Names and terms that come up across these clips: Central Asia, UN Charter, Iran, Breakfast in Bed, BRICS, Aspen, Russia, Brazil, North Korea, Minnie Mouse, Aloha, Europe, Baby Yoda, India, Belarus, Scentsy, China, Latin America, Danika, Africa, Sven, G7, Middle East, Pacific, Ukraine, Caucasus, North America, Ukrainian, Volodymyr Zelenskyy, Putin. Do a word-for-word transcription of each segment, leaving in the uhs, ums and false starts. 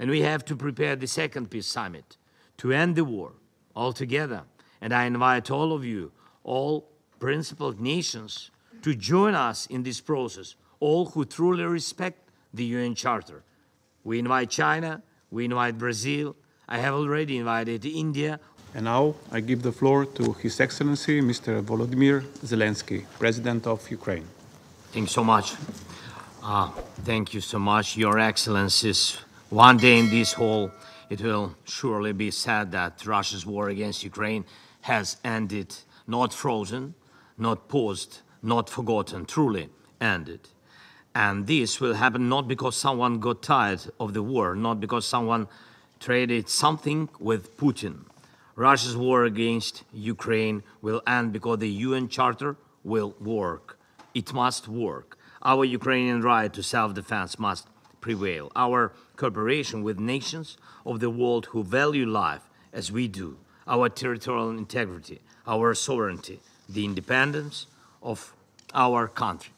And we have to prepare the second peace summit to end the war altogether. And I invite all of you, all principled nations, to join us in this process, all who truly respect the U N Charter. We invite China, we invite Brazil. I have already invited India. And now I give the floor to His Excellency, Mister Volodymyr Zelenskyy, President of Ukraine. Thank you so much. Uh, thank you so much, Your Excellencies. One day in this hall, it will surely be said that Russia's war against Ukraine has ended, not frozen, not paused, not forgotten, truly ended. And this will happen not because someone got tired of the war, not because someone traded something with Putin. Russia's war against Ukraine will end because the U N Charter will work. It must work. Our Ukrainian right to self-defense must prevail. Our cooperation with nations of the world who value life as we do, our territorial integrity, our sovereignty, the independence of our country.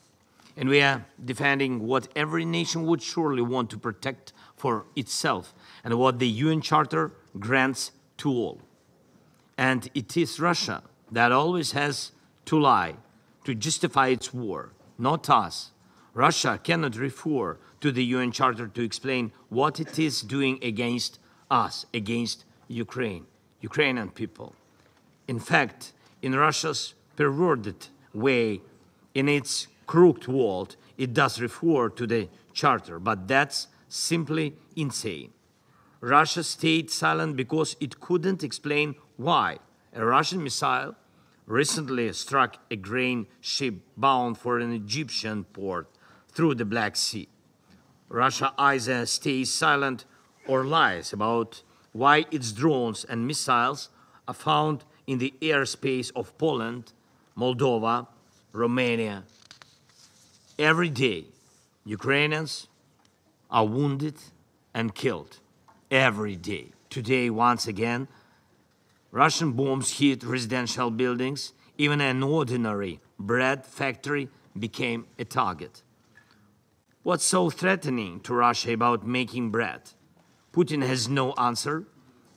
And we are defending what every nation would surely want to protect for itself and what the U N Charter grants to all. And it is Russia that always has to lie to justify its war, not us. Russia cannot refer to the U N Charter to explain what it is doing against us, against Ukraine, Ukrainian people. In fact, in Russia's perverted way, in its crooked world, it does refer to the Charter, but that's simply insane. Russia stayed silent because it couldn't explain why a Russian missile recently struck a grain ship bound for an Egyptian port through the Black Sea. Russia either stays silent or lies about why its drones and missiles are found in the airspace of Poland, Moldova, Romania. Every day, Ukrainians are wounded and killed. Every day. Today, once again, Russian bombs hit residential buildings. Even an ordinary bread factory became a target. What's so threatening to Russia about making bread? Putin has no answer,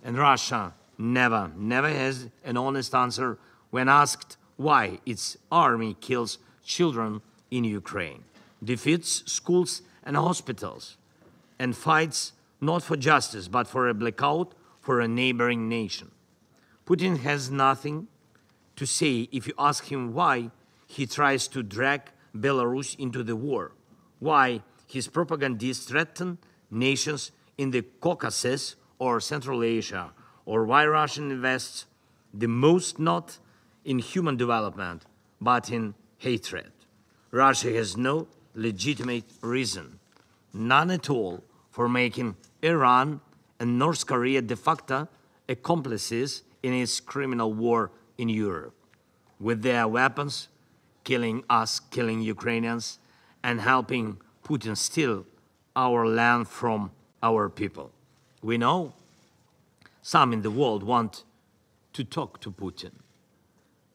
and Russia never, never has an honest answer when asked why its army kills children in Ukraine, defeats schools and hospitals, and fights not for justice, but for a blackout for a neighboring nation. Putin has nothing to say if you ask him why he tries to drag Belarus into the war, why his propagandists threaten nations in the Caucasus or Central Asia, or why Russia invests the most not in human development, but in hatred. Russia has no legitimate reason, none at all, for making Iran and North Korea de facto accomplices in its criminal war in Europe, with their weapons, killing us, killing Ukrainians, and helping Putin steal our land from our people. We know some in the world want to talk to Putin.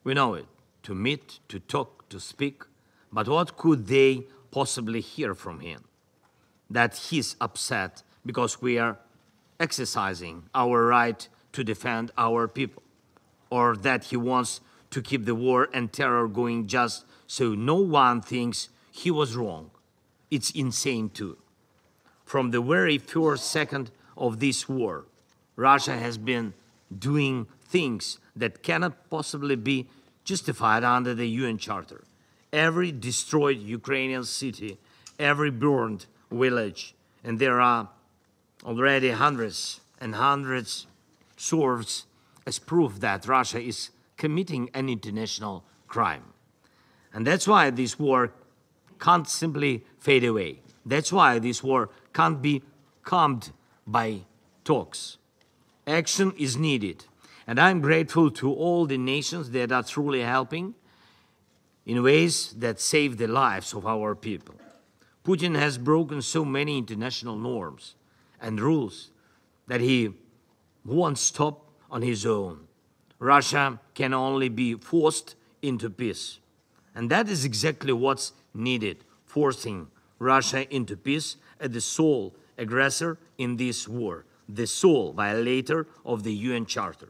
We know it, to meet, to talk, to speak, but what could they possibly hear from him? That he's upset because we are exercising our right to defend our people, or that he wants to keep the war and terror going just so no one thinks he was wrong. It's insane too. From the very first second of this war, Russia has been doing things that cannot possibly be justified under the U N Charter. Every destroyed Ukrainian city, every burned village, and there are already hundreds and hundreds serves as proof that Russia is committing an international crime. And that's why this war can't simply fade away. That's why this war can't be calmed by talks. Action is needed. And I'm grateful to all the nations that are truly helping in ways that save the lives of our people. Putin has broken so many international norms and rules that he won't stop on his own. Russia can only be forced into peace. And that is exactly what's needed, forcing Russia into peace at the soul aggressor in this war, the sole violator of the U N Charter.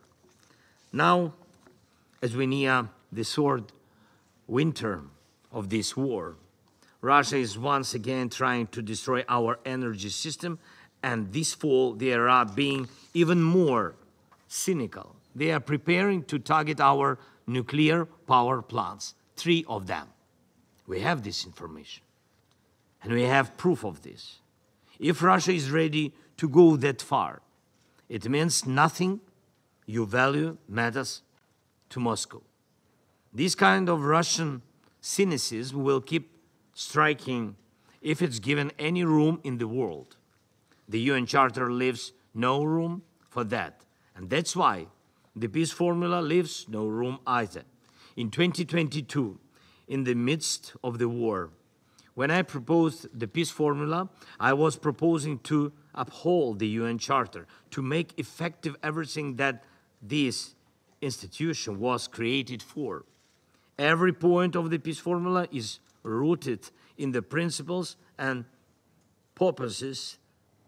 Now, as we near the third winter of this war, Russia is once again trying to destroy our energy system, and this fall they are being even more cynical. They are preparing to target our nuclear power plants, three of them. We have this information, and we have proof of this. If Russia is ready to go that far, it means nothing you value matters to Moscow. This kind of Russian cynicism will keep striking if it's given any room in the world. The U N Charter leaves no room for that, and that's why the peace formula leaves no room either. In twenty twenty-two, in the midst of the war, when I proposed the peace formula, I was proposing to uphold the U N Charter, to make effective everything that this institution was created for. Every point of the peace formula is rooted in the principles and purposes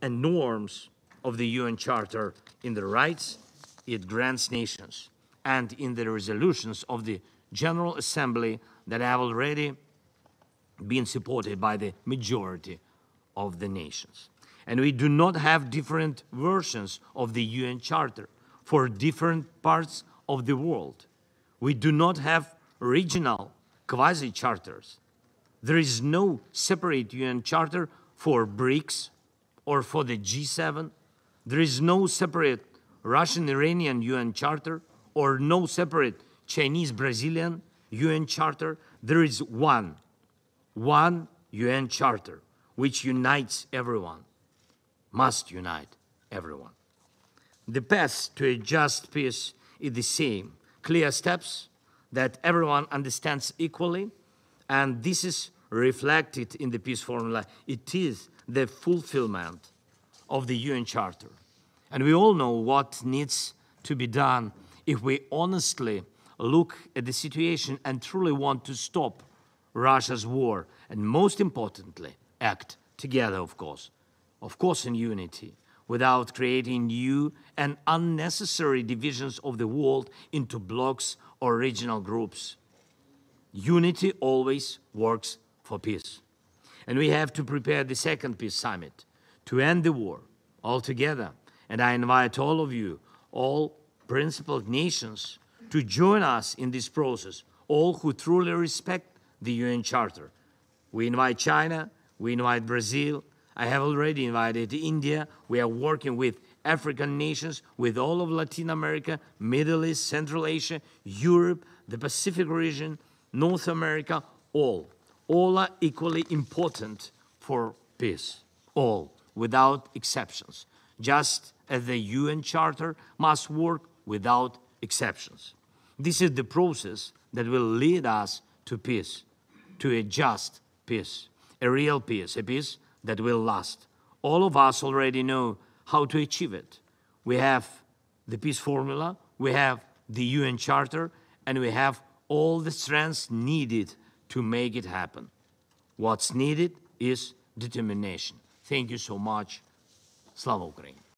and norms of the U N Charter, in the rights it grants nations, and in the resolutions of the General Assembly that have already been supported by the majority of the nations. And we do not have different versions of the U N Charter for different parts of the world. We do not have regional quasi-charters. There is no separate U N Charter for BRICS or for the G seven. There is no separate Russian-Iranian U N Charter or no separate Chinese-Brazilian U N Charter. There is one, one U N Charter which unites everyone, must unite everyone. The path to a just peace is the same, clear steps that everyone understands equally, and this is reflected in the peace formula. It is the fulfillment of the U N Charter. And we all know what needs to be done if we honestly look at the situation and truly want to stop Russia's war, and most importantly, act together, of course. Of course in unity, without creating new and unnecessary divisions of the world into blocks or regional groups. Unity always works for peace. And we have to prepare the second peace summit to end the war altogether. And I invite all of you, all principled nations, to join us in this process, all who truly respect the U N Charter. We invite China, we invite Brazil, I have already invited India. We are working with African nations, with all of Latin America, Middle East, Central Asia, Europe, the Pacific region, North America, all. All are equally important for peace, all, without exceptions, just as the U N Charter must work without exceptions. This is the process that will lead us to peace, to a just peace, a real peace, a peace that will last. All of us already know how to achieve it. We have the peace formula, we have the U N Charter, and we have all the strengths needed to make it happen. What's needed is determination. Thank you so much. Slava Ukraini.